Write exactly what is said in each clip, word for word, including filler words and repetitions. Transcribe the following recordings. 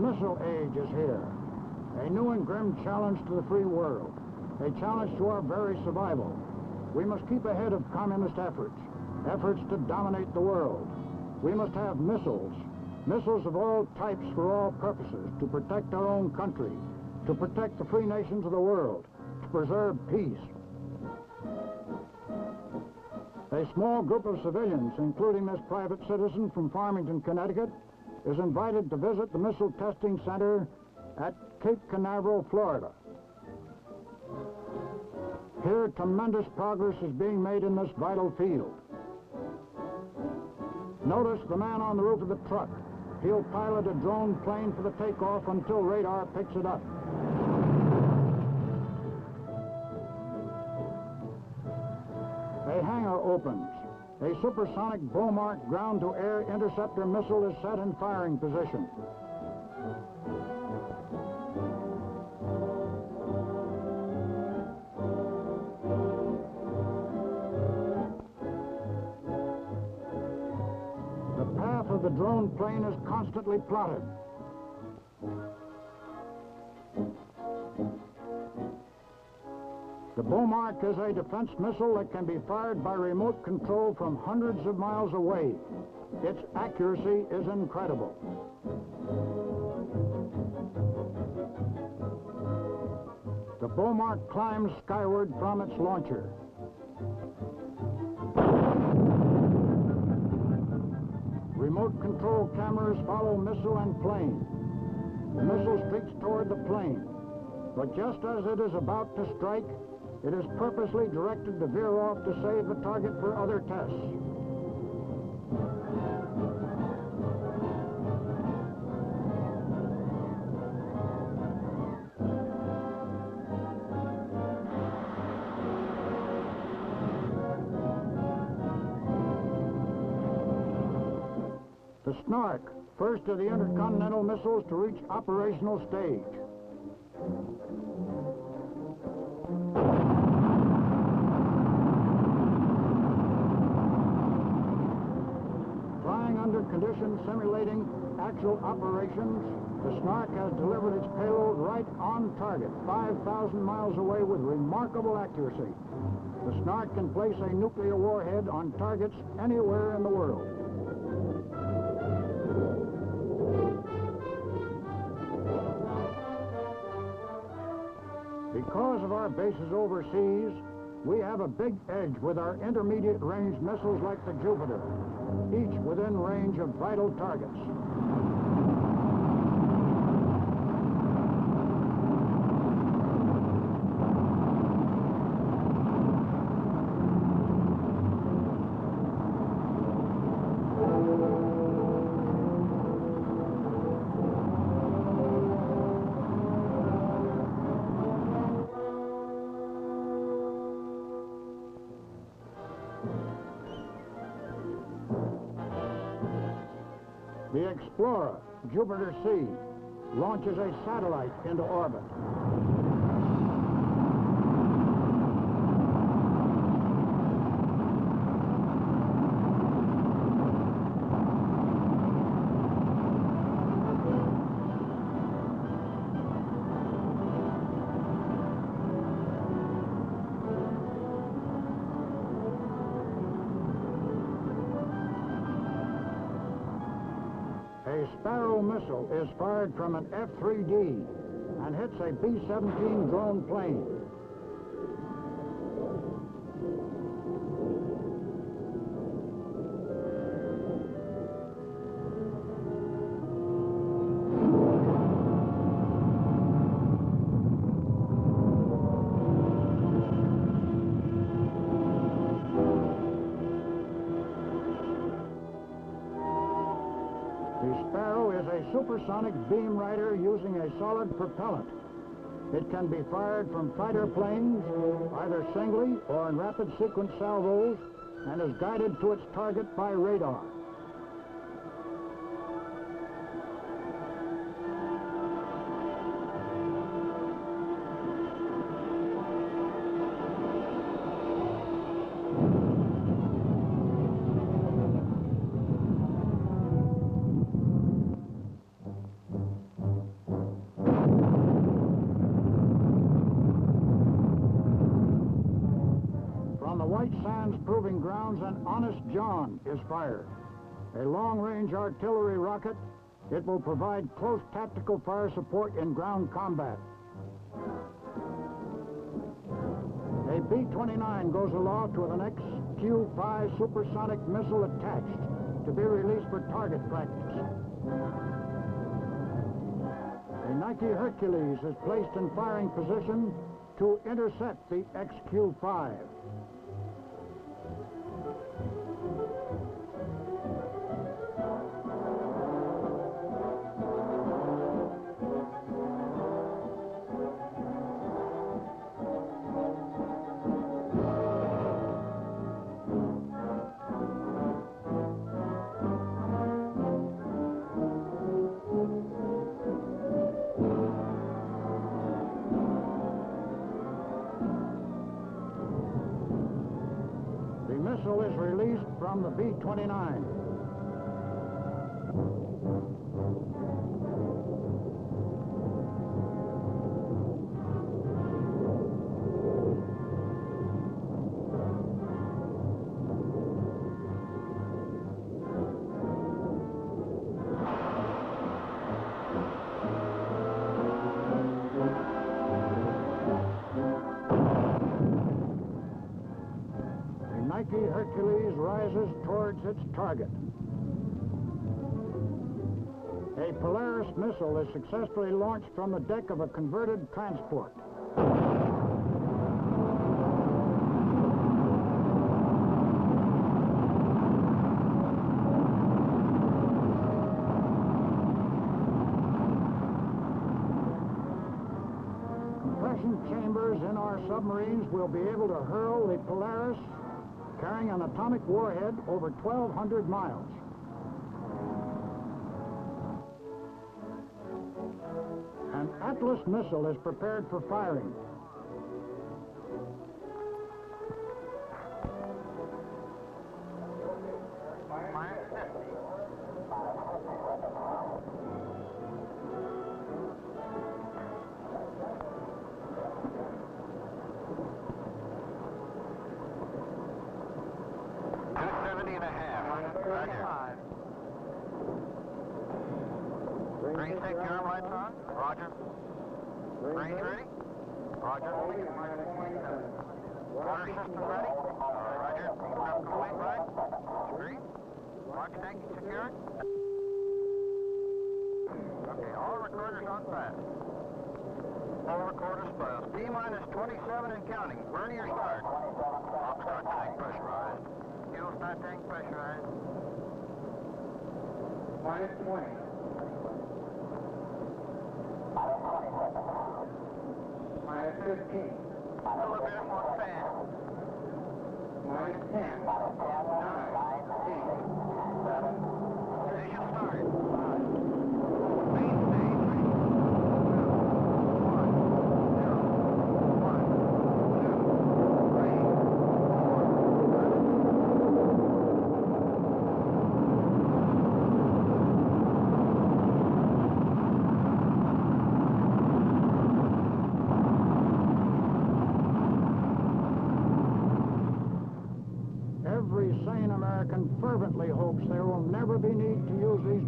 missile age is here. A new and grim challenge to the free world. A challenge to our very survival. We must keep ahead of communist efforts. Efforts to dominate the world. We must have missiles. Missiles of all types for all purposes. To protect our own country. To protect the free nations of the world. To preserve peace. A small group of civilians, including this private citizen from Farmington, Connecticut, is invited to visit the Missile Testing Center at Cape Canaveral, Florida. Here, tremendous progress is being made in this vital field. Notice the man on the roof of the truck. He'll pilot a drone plane for the takeoff until radar picks it up. A hangar opens. A supersonic Bomarc ground-to-air interceptor missile is set in firing position. The path of the drone plane is constantly plotted. The Bomarc is a defense missile that can be fired by remote control from hundreds of miles away. Its accuracy is incredible. The Bomarc climbs skyward from its launcher. Remote control cameras follow missile and plane. The missile streaks toward the plane, but just as it is about to strike, it is purposely directed to veer off to save the target for other tests. The SNARK, first of the intercontinental missiles to reach operational stage. Under conditions simulating actual operations, the SNARK has delivered its payload right on target, five thousand miles away with remarkable accuracy. The SNARK can place a nuclear warhead on targets anywhere in the world. Because of our bases overseas, we have a big edge with our intermediate range missiles like the Jupiter, each within range of vital targets. The Explorer, Jupiter C, launches a satellite into orbit. A Sparrow missile is fired from an F three D and hits a B seventeen drone plane. Supersonic beam rider using a solid propellant. It can be fired from fighter planes, either singly or in rapid sequence salvos, and is guided to its target by radar. Proving Grounds and Honest John is fired. A long-range artillery rocket, it will provide close tactical fire support in ground combat. A B twenty-nine goes aloft with an X Q five supersonic missile attached to be released for target practice. A Nike Hercules is placed in firing position to intercept the X Q five. Is released from the B twenty-nine. Hercules rises towards its target. A Polaris missile is successfully launched from the deck of a converted transport. Compression chambers in our submarines will be able to hurl the Polaris carrying an atomic warhead over twelve hundred miles. An Atlas missile is prepared for firing.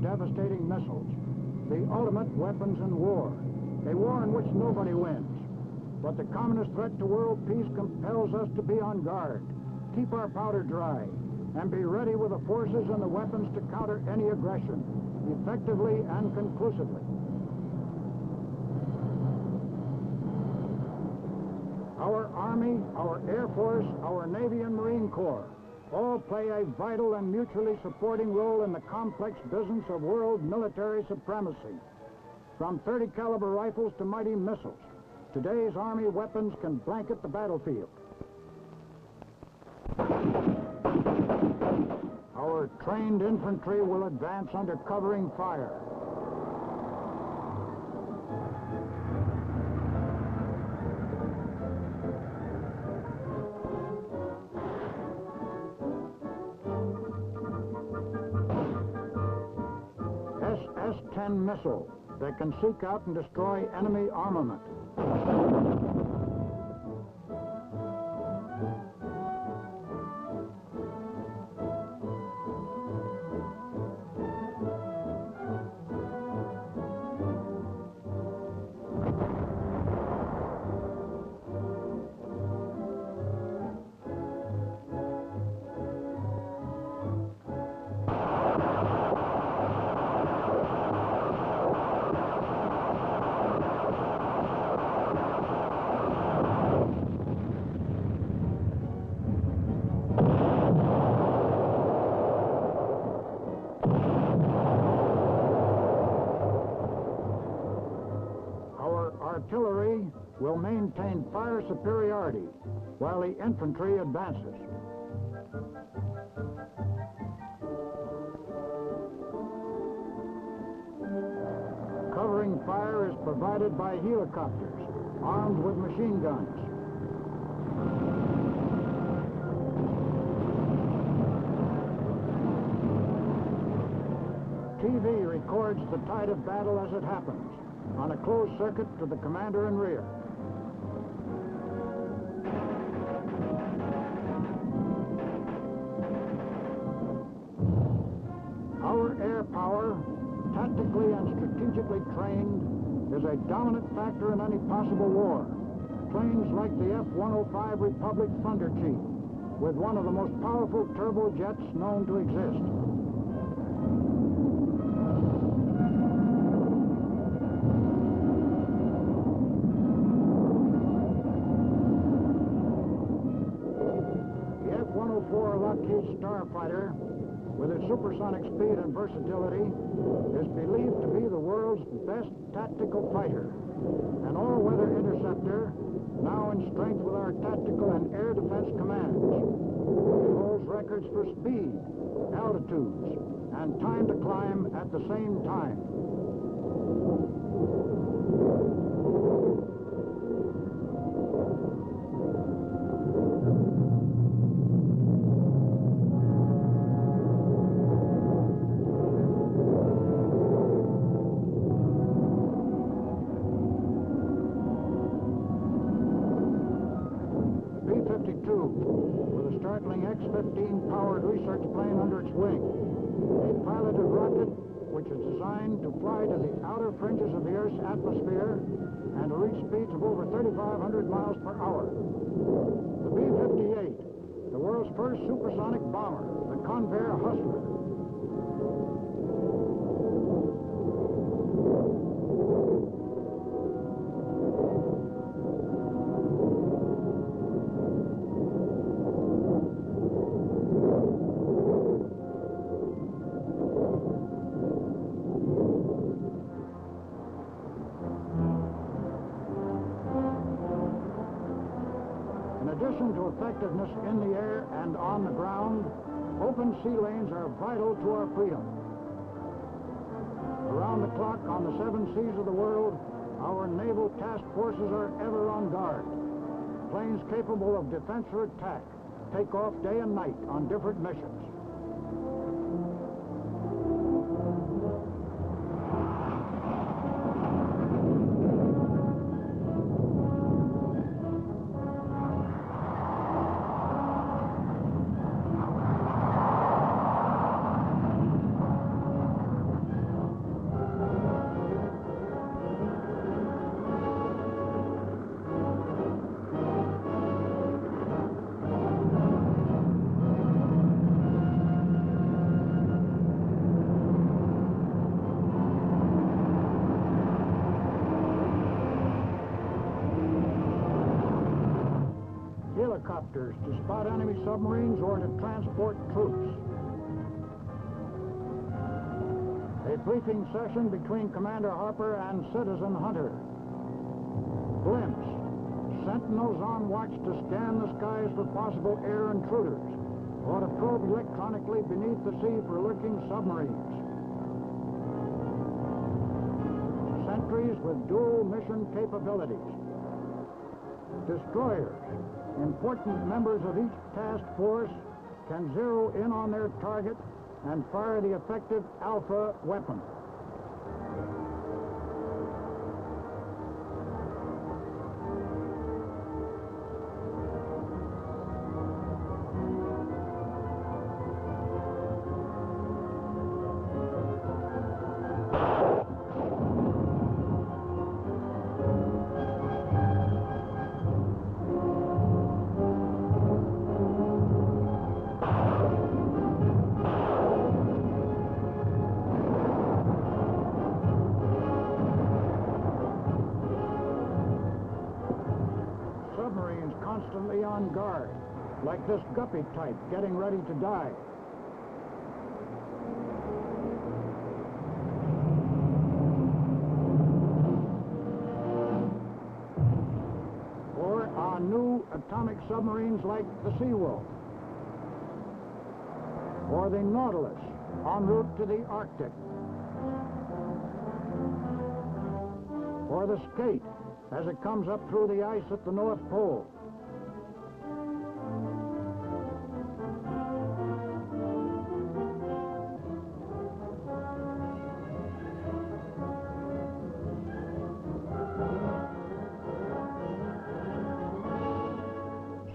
Devastating missiles, the ultimate weapons in war, a war in which nobody wins. But the communist threat to world peace compels us to be on guard, keep our powder dry, and be ready with the forces and the weapons to counter any aggression, effectively and conclusively. Our Army, our Air Force, our Navy and Marine Corps, all play a vital and mutually supporting role in the complex business of world military supremacy. From thirty caliber rifles to mighty missiles, today's Army weapons can blanket the battlefield. Our trained infantry will advance under covering fire. S ten missile that can seek out and destroy enemy armament. artillery will maintain fire superiority while the infantry advances. Covering fire is provided by helicopters armed with machine guns. T V records the tide of battle as it happens, on a closed circuit to the commander in rear. Our air power, tactically and strategically trained, is a dominant factor in any possible war. Planes like the F one oh five Republic Thunderchief, with one of the most powerful turbojets known to exist. Starfighter, with its supersonic speed and versatility, is believed to be the world's best tactical fighter. An all-weather interceptor, now in strength with our tactical and air defense commands. It holds records for speed, altitudes, and time to climb at the same time. X fifteen powered research plane under its wing, a piloted rocket which is designed to fly to the outer fringes of the Earth's atmosphere and to reach speeds of over thirty-five hundred miles per hour. The B fifty-eight, the world's first supersonic bomber, the Convair Hustler. Effectiveness in the air and on the ground, open sea lanes are vital to our freedom. Around the clock on the seven seas of the world, our naval task forces are ever on guard. Planes capable of defense or attack take off day and night on different missions. Helicopters to spot enemy submarines or to transport troops. A briefing session between Commander Harper and Citizen Hunter. Blimps, sentinels on watch to scan the skies for possible air intruders or to probe electronically beneath the sea for lurking submarines. Sentries with dual mission capabilities. Destroyers, important members of each task force, can zero in on their target and fire the effective alpha weapon. On guard, like this guppy type getting ready to dive. submarines like the Seawolf or the Nautilus en route to the Arctic, or the Skate as it comes up through the ice at the North Pole.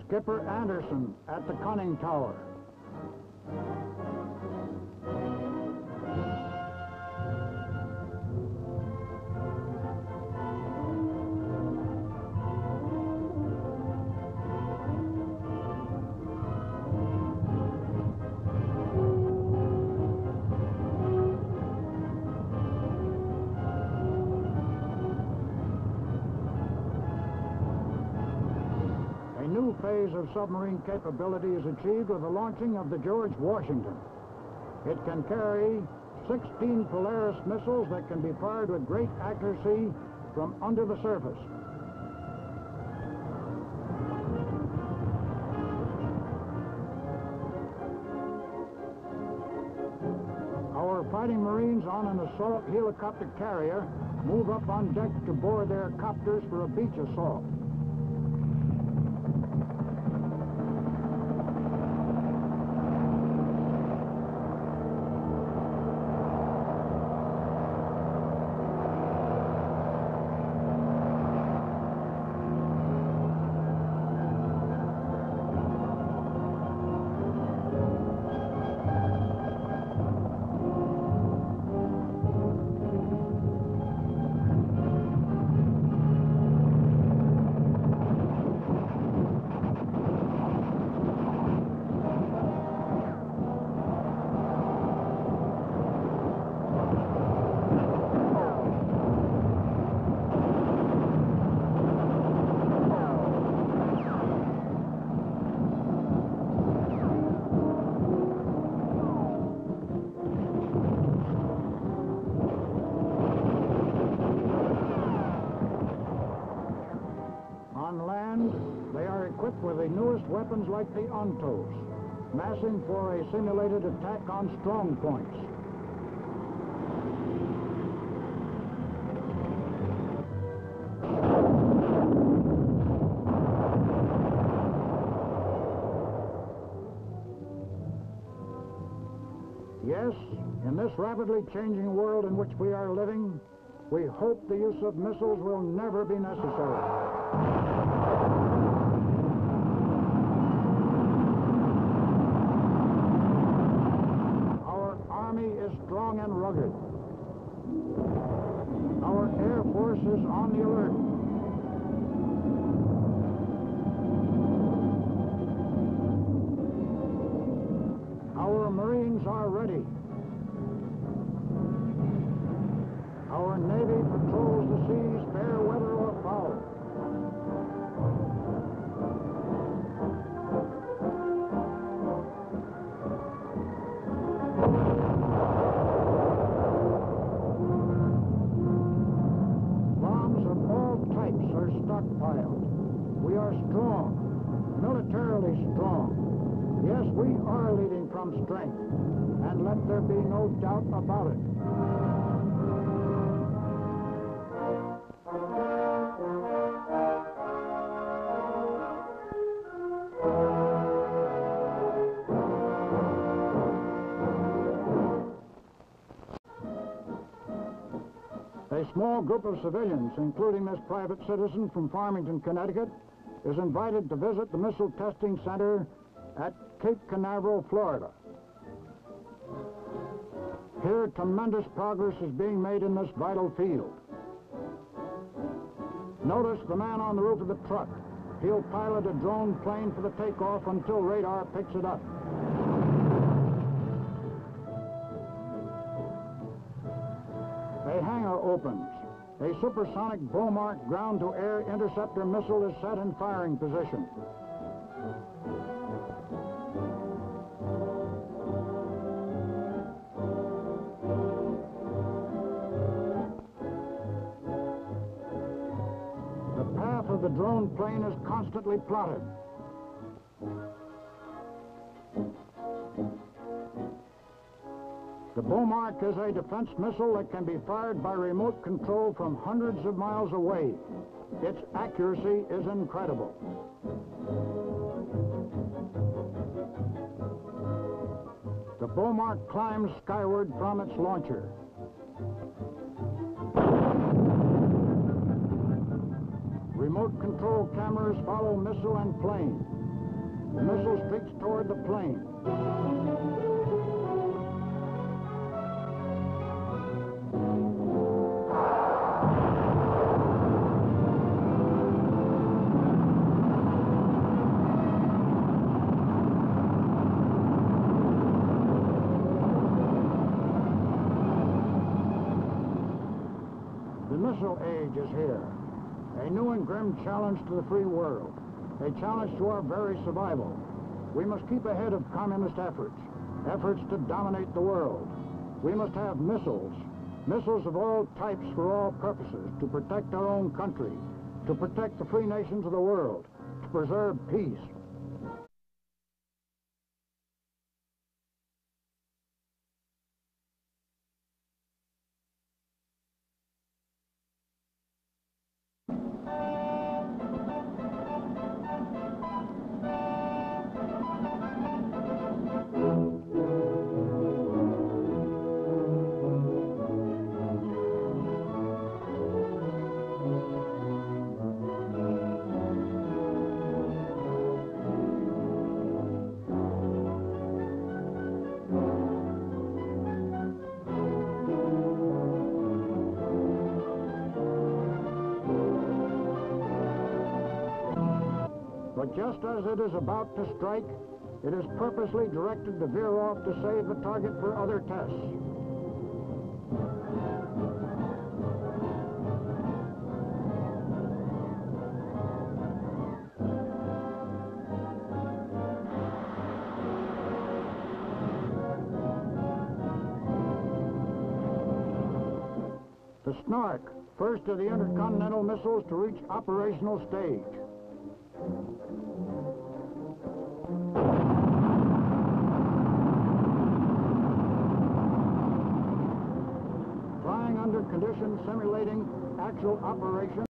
Skipper Anderson at the conning tower. Of submarine capability is achieved with the launching of the George Washington. It can carry sixteen Polaris missiles that can be fired with great accuracy from under the surface. Our fighting marines on an assault helicopter carrier move up on deck to board their copters for a beach assault. With the newest weapons like the Antos, massing for a simulated attack on strong points. Yes, in this rapidly changing world in which we are living, we hope the use of missiles will never be necessary. Strong and rugged. Our Air Force is on the alert. Our Marines are ready. Our Navy patrols the seas, fair weather or foul. We are leading from strength, and let there be no doubt about it. A small group of civilians, including this private citizen from Farmington, Connecticut, is invited to visit the Missile Testing Center at Cape Canaveral, Florida. Here, tremendous progress is being made in this vital field. Notice the man on the roof of the truck. He'll pilot a drone plane for the takeoff until radar picks it up. A hangar opens. A supersonic Bomarc ground-to-air interceptor missile is set in firing position. The drone plane is constantly plotted. The Bomarc is a defense missile that can be fired by remote control from hundreds of miles away. Its accuracy is incredible. The Bomarc climbs skyward from its launcher. Remote control cameras follow missile and plane. The missile streaks toward the plane. The missile age is here. A new and grim challenge to the free world. A challenge to our very survival. We must keep ahead of communist efforts, efforts to dominate the world. We must have missiles, missiles of all types for all purposes, to protect our own country, to protect the free nations of the world, to preserve peace. Just as it is about to strike, it is purposely directed to veer off to save the target for other tests. The SNARK, first of the intercontinental missiles to reach operational stage. Conditions simulating actual operation.